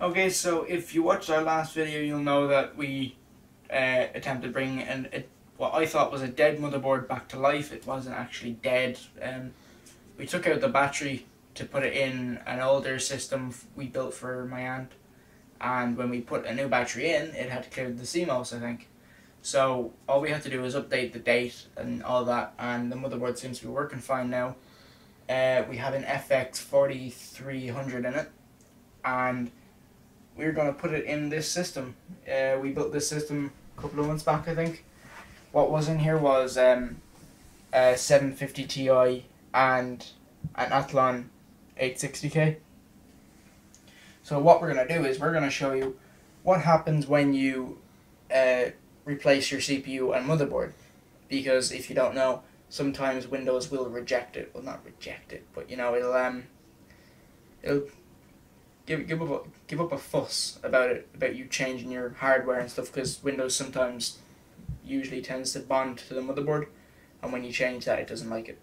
Okay, so if you watched our last video, you'll know that we attempted bringing what I thought was a dead motherboard back to life. It wasn't actually dead. We took out the battery to put it in an older system we built for my aunt, and when we put a new battery in, it had cleared the CMOS, I think. So all we had to do was update the date and all that, and the motherboard seems to be working fine now. We have an FX 4300 in it, and we're going to put it in this system. We built this system a couple of months back, I think. What was in here was a 750Ti and an Athlon 860K. So what we're going to do is we're going to show you what happens when you replace your CPU and motherboard. Because if you don't know, sometimes Windows will reject it. Well, not reject it, but you know, it'll give up a fuss about it, about you changing your hardware and stuff, because Windows sometimes usually tends to bond to the motherboard, and when you change that, it doesn't like it.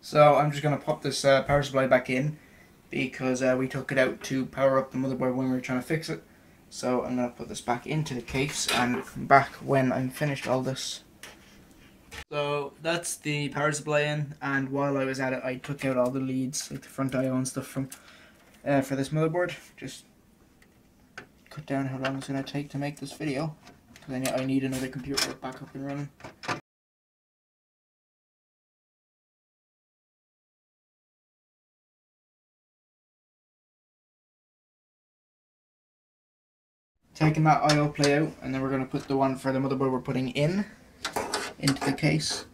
So I'm just going to pop this power supply back in, because we took it out to power up the motherboard when we were trying to fix it. So I'm going to put this back into the case and come back when I'm finished all this. So that's the power supply in, and while I was at it, I took out all the leads, like the front IO and stuff for this motherboard. Just cut down how long it's going to take to make this video, because I need another computer back up and running. Taking that IO play out, and then we're going to put the one for the motherboard we're putting in into the case.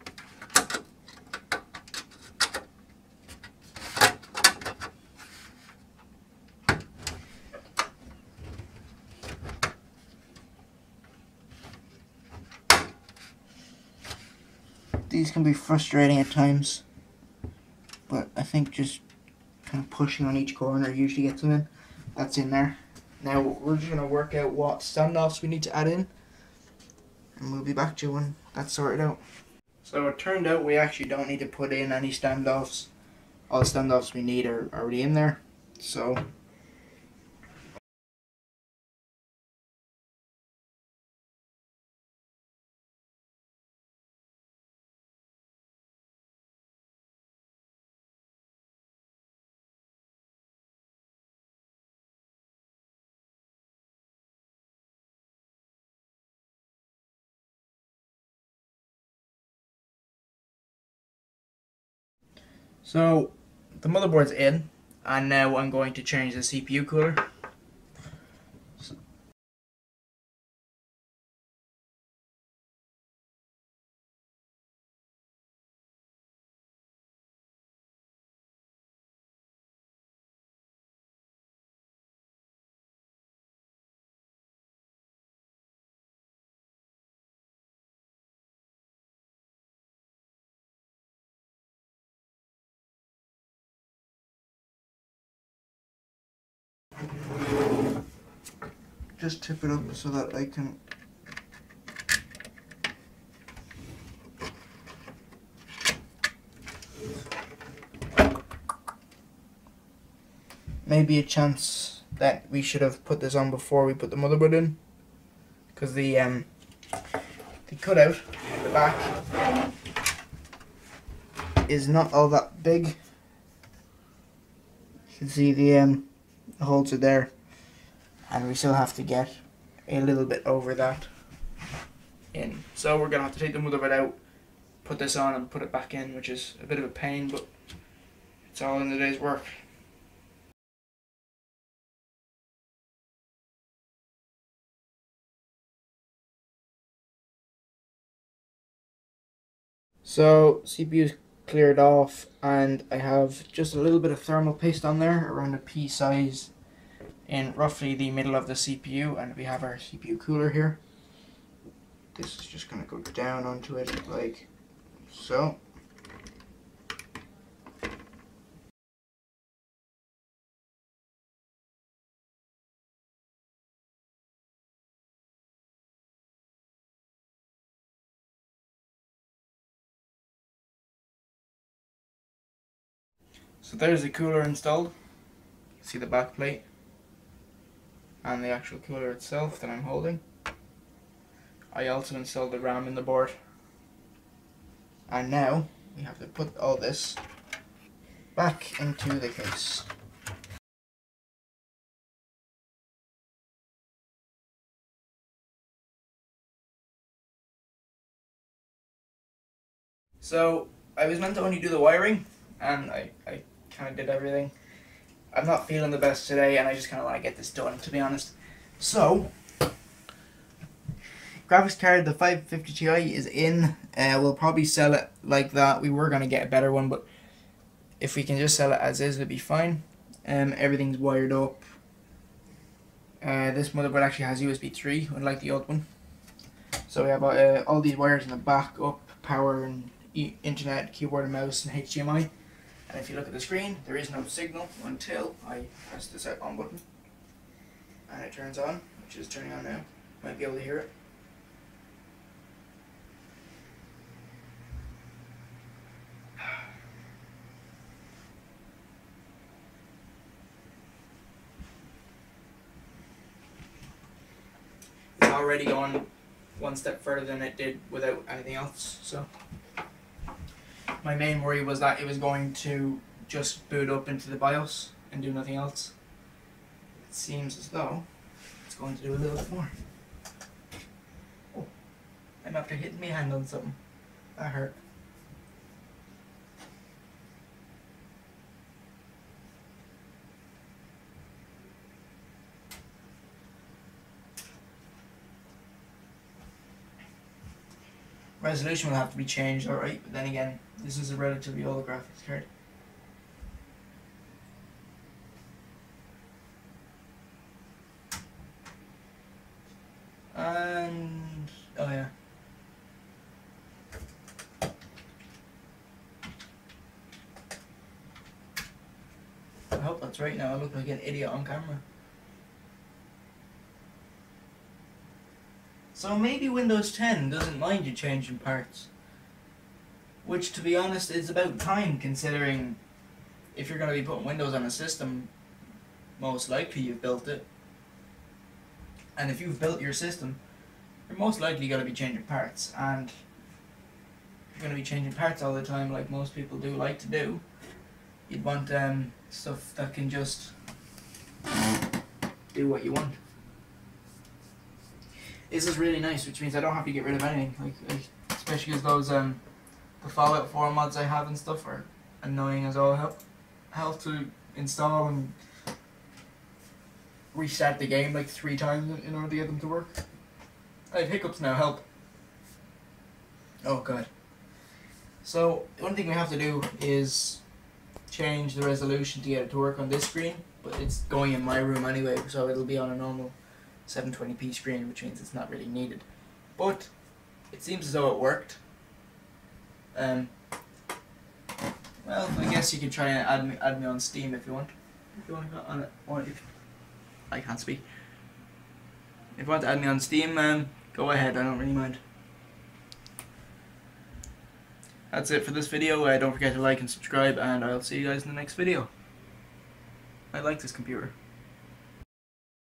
These can be frustrating at times, but I think just kind of pushing on each corner usually gets them in. That's in there. Now we're just going to work out what standoffs we need to add in, and we'll be back to you when that's sorted out. So it turned out we actually don't need to put in any standoffs. All the standoffs we need are already in there. So the motherboard's in, and now I'm going to change the CPU cooler. Just tip it up so that I can maybe a chance that we should have put this on before we put the motherboard in, because the cutout at the back is not all that big. You can see the holes are there, and we still have to get a little bit over that in. So we're going to have to take the motherboard out, put this on, and put it back in, which is a bit of a pain, but it's all in the day's work. So CPU's cleared off, and I have just a little bit of thermal paste on there, around a pea size, in roughly the middle of the CPU, and we have our CPU cooler here. This is just going to go down onto it like so. So there's the cooler installed. See the back plate. and the actual cooler itself that I'm holding. I also installed the RAM in the board. And now we have to put all this back into the case. So I was meant to only do the wiring, and I kind of did everything. I'm not feeling the best today, and I just kind of want to get this done, to be honest. So, graphics card, the 550 Ti is in. We'll probably sell it like that. We were going to get a better one, but if we can just sell it as is, it'll be fine. Everything's wired up. This motherboard actually has USB 3, unlike the old one. So we have all these wires in the back, up, power, and internet, keyboard and mouse, and HDMI. And if you look at the screen, there is no signal until I press this out on button. And it turns on, which is turning on now. Might be able to hear it. It's already gone one step further than it did without anything else, so. My main worry was that it was going to just boot up into the BIOS and do nothing else. It seems as though it's going to do a little bit more. Oh, I'm after hitting my hand on something. That hurt. Resolution will have to be changed, alright, but then again, this is a relatively old graphics card. And oh yeah. I hope that's right now, I look like an idiot on camera. So maybe Windows 10 doesn't mind you changing parts. Which, to be honest, is about time, considering if you're going to be putting Windows on a system, most likely you've built it. And if you've built your system, you're most likely going to be changing parts. And if you're going to be changing parts all the time, like most people do like to do, you'd want stuff that can just do what you want. This is really nice, which means I don't have to get rid of anything, like especially because those the Fallout 4 mods I have and stuff are annoying as all hell. Hell to install and reset the game like 3 times in order to get them to work. I have hiccups now, help. Oh god. So the only thing we have to do is change the resolution to get it to work on this screen, but it's going in my room anyway, so it'll be on a normal 720p screen, which means it's not really needed, but it seems as though it worked. Well, I guess you can try and add me on Steam if you want. If you want to go on it, or if I can't speak. If you want to add me on Steam, go ahead. I don't really mind. That's it for this video. Don't forget to like and subscribe, and I'll see you guys in the next video. I like this computer.